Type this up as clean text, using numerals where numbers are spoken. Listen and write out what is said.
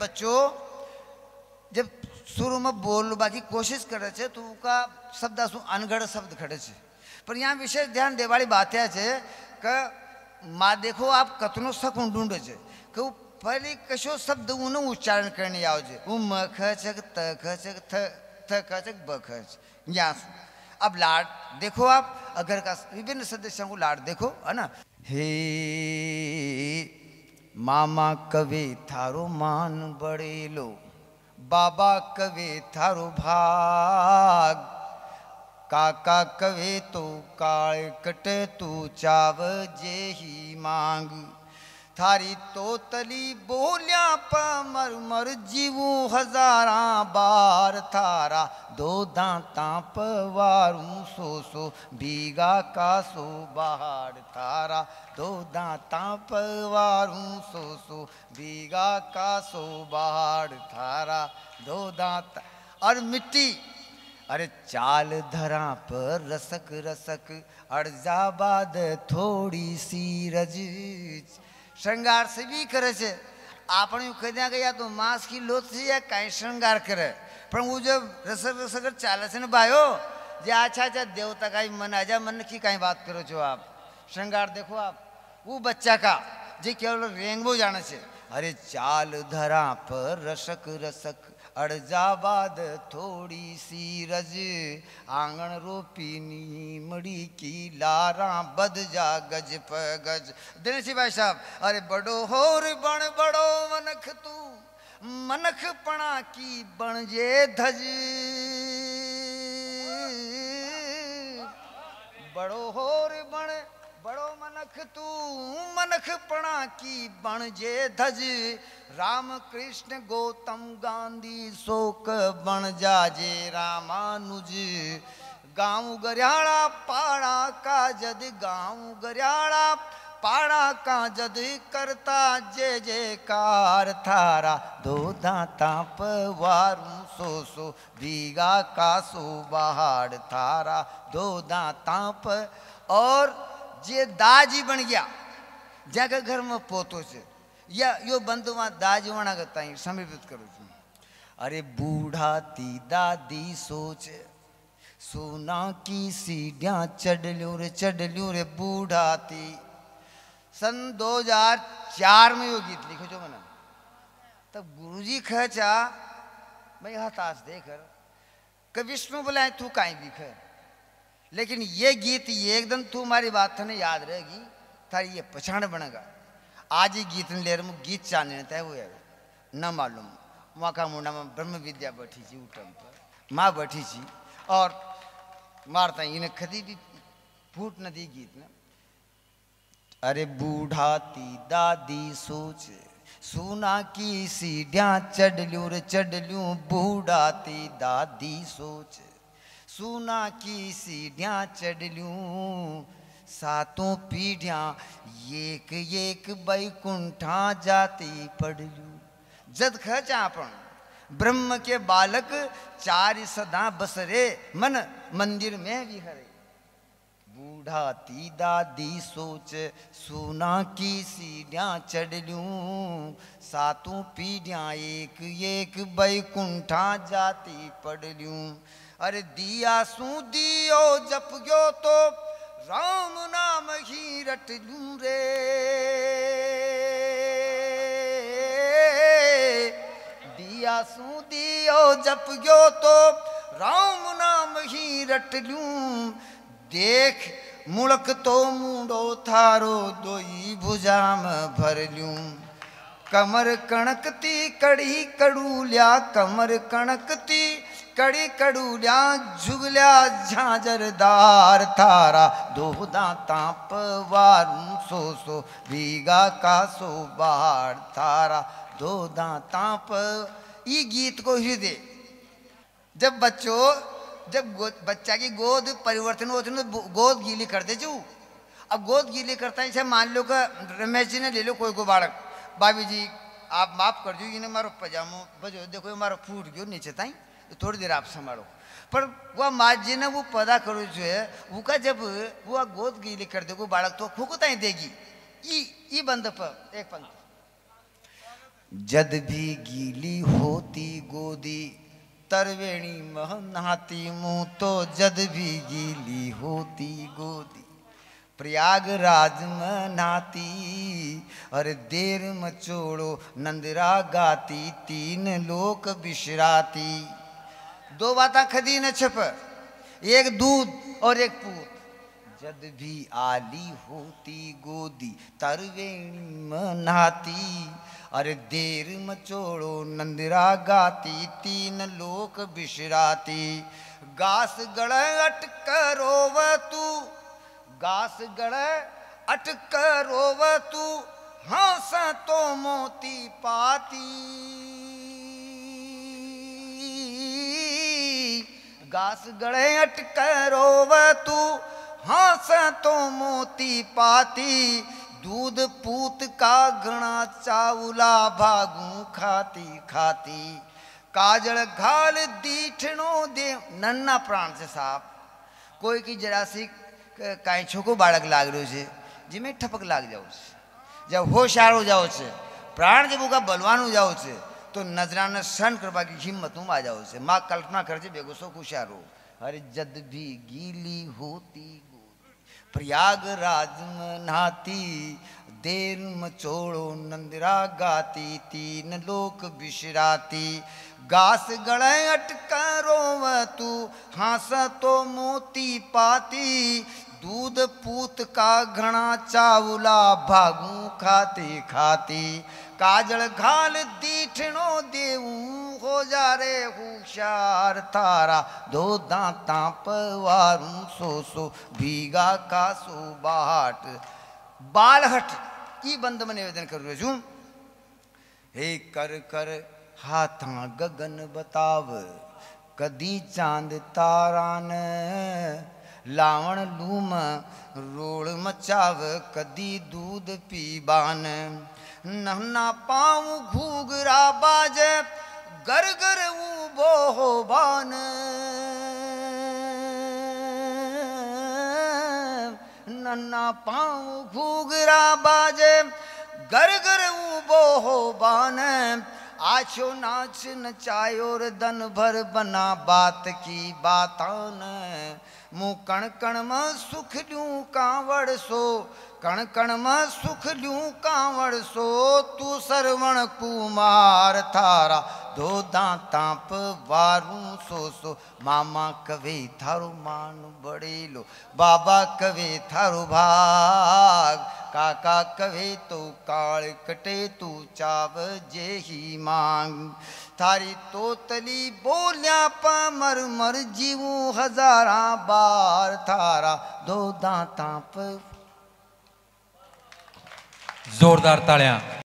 बच्चों जब शुरू में बोलवा की कोशिश करे छे तो उका शब्द शू अनगढ़ शब्द खड़े छे। पर यहाँ विशेष ध्यान देवाड़ी बात है कि माँ देखो आप कतनो सकून ढूंढे छे कि पहले कशो शब्द ऊन उच्चारण करने आवजे ऊ म खचक त खचक थ थ खचक ब खच यहाँ। अब लाड देखो आप अगर का विभिन्न सदस्यों को लाड देखो है ना। हे मामा कवे थारो मान बड़ेलो, बाबा कवे थारो भाग, काका कवे तो काल कटे तू चाव जे ही मांग, थारी तो तली बोलिया पर मर मर जीवू हजारा बार, थारा दो दांता पवारूं सो सो बीगा का सो बहार, थारा दो दांता पवारूं सो सो बीगा का सो बहार, थारा दो दांता। और मिट्टी अरे चाल धरा पर रसक रसक अर्जाबाद थोड़ी सी रज, श्रृंगार से भी करे छे आपने कही दिया कि या तो मांस की लोथ से या कहीं श्रृंगार करे पर वो जब रसक रसक चाले से न भायो जे अच्छा अच्छा देवता का ही मन आजा मन की कहीं बात करो जो आप श्रृंगार देखो आप वो बच्चा का जे केवल रेंगबो जाने से। अरे चाल धरा पर रसक रसक अर्जाबाद थोड़ी सी रज, आंगन रोपी नीमड़ी की लारा बद जा गज प गज। दिनेश भाई साहब अरे बड़ो होर बण बड़ो मनख तू मनख पणा की बण जे धज, बड़ो होर बण बड़ो मनख तू मनख पणा की बण जे धज, राम कृष्ण गौतम गांधी शोक बण जाजे रामानुज, गाँव गरियाड़ा पाड़ा का जद गाँव गरियाड़ा पाड़ा का जद करता जय जयकार, थारा दो दांता पवारू सो सो बीगा का सो बहार, थारा दो दांता प। और जे दाजी बन गया जैसे घर में पोतो से या यो बंधु वहाँ दाजी वना करता ही समीपित करो तुम। अरे बूढ़ा ती दादी सोचे सोना की सीढ़ियाँ चढ़ लियो रे बूढ़ा ती। सन 2004 में यो गीत लिखो जो मैंने तब गुरुजी खचा मैं हताश देकर कि विष्णु बुलाए तू काई भी खर, लेकिन ये गीत ये एकदम तू हमारी बात था ना याद रहेगी थारी ये पहचान बनेगा। आज ये गीत ने लेर मुख गीत चाने तय हुआ न मालूम माँ का मुंडा में ब्रह्म विद्या बैठी जी उठम पर माँ बैठी जी और मारता इन्हें खदी भी फूट न दी गीत ने। अरे बूढ़ाती दादी सोचे सोना की सीढ़ियाँ चढ़ लियो बूढ़ाती दादी सोचे सुना की सीढ़ियाँ चढ़ लूँ सातों पीढ़ियाँ एक एक बैकुंठा जाती पढ़ लूँ, जद खचा पण ब्रह्म के बालक चार सदा बसरे मन मंदिर में विहरे, बूढ़ाती दादी सोच सोना की सीढ़ियाँ चढ़ लूँ सातों पीढ़ियाँ एक एक बैकुंठा जाती पढ़ लूँ। अरे दिया सू दियो जप गयो तो राम नाम ही रट लूं रे, दिया सू दियो जप गयो तो राम नाम ही रट लूं, देख मुड़क तो मुंडो थारो दोई भुजा में भर लूं, कमर कणकती कड़ी कड़ूलिया कमर कणकती कड़ी कड़ूलिया झुगलिया झांझरदार, थारा दो दांता पवारूं सो सो बीगा का सो बहार, थारा दो दांता प। ई गीत को ही दे जब बच्चों जब बच्चा की गोद परिवर्तन होती है तो गोद गीली कर दे जू। अब गोद गीली करता है जैसे मान लो कि रमेश जी ने ले लो कोई को बालक भाभी जी आप माफ कर दो इन्हें मारो पजामो बजो देखो मारो फूट गयो नीचे ताई थोड़ी देर आप संभालो, पर वह माँ जी ने वो पैदा करो जो है वो का जब वो गोद गीली कर देखो बालक तो खूकता ही देगी ई बंद पर एक पंथ जद भी गीली होती गोदी तरवेणी मह नहाती मुँह तो, जद भी गीली होती गोदी प्रयागराज में नहाती। अरे देर में छोड़ो नंदरा गाती तीन लोक बिशराती। दो बातें खदी न छिप, एक दूध और एक पूत। जद भी आली होती गोदी तरवेणी में नहाती। अरे देर मचोड़ो नंदिरा गाती तीन लोक बिशराती। घास गड़ अटकरोव तू, घास गड़ अटकरोव तू, हंस तो मोती पाती। घास गड़ अटकरोव तू, हंस तो मोती पाती। दूध पूत का घना चावला भागू खाती खाती। काजल घाल दीठनो दे नन्ना प्राण से साफ। कोई की जरा सी कांछो को बाड़क लाग रो छे, जिमें ठपक लाग जाओ छे, जब होशियार हो जाओ छे, प्राण जब उका बलवान हो जाओ छे तो नजराना सहन करवा की हिम्मत में आ जाओ छे। माँ कल्पना कर छे बेगुसो होशियार हो। अरे जद भी गीली होती प्रयागराज में नहाती। देर में छोड़ो नंदिरा गाती तीन लोक बिशराती। घास गड़े अटकरो तू, हंस तो मोती पाती। दूध पूत का घना चावला भागू खाती खाती। काजल घाल दीठनो देऊ हो जा रे होशियार। थारा दो दांता पवारू सो सो भीगा का सो बाट। बालहट की बंद में निवेदन करू छू। हे कर कर हाथा गगन बताव, कदी चांद तारा न लावण लूम रोड़ मचाव। कदी दूध पीबान नहना पाँव घूगरा बाजे गर गर उबो हो बान। नन्ना पाँव घूगरा बाजे गर गर उबो हो बान। आछो नाच नचायो दन भर बना बात की बातान। मुँह कण कण में सुख लूँ कांवड़ सो, कण कण में सुख लूँ कांवड़ सो। तू श्रवण कुमार थारा दो दांता पवारू सो सो। मामा कवे थारो मान बड़ेलो, बाबा कवे थारो भाग। काका कवे तो काल कटे तू चाव जेही मांग। थारी तोतली बोलिया पा मर मर जीवू हजारा बार। थारा दो दांता प। जोरदार तालियां।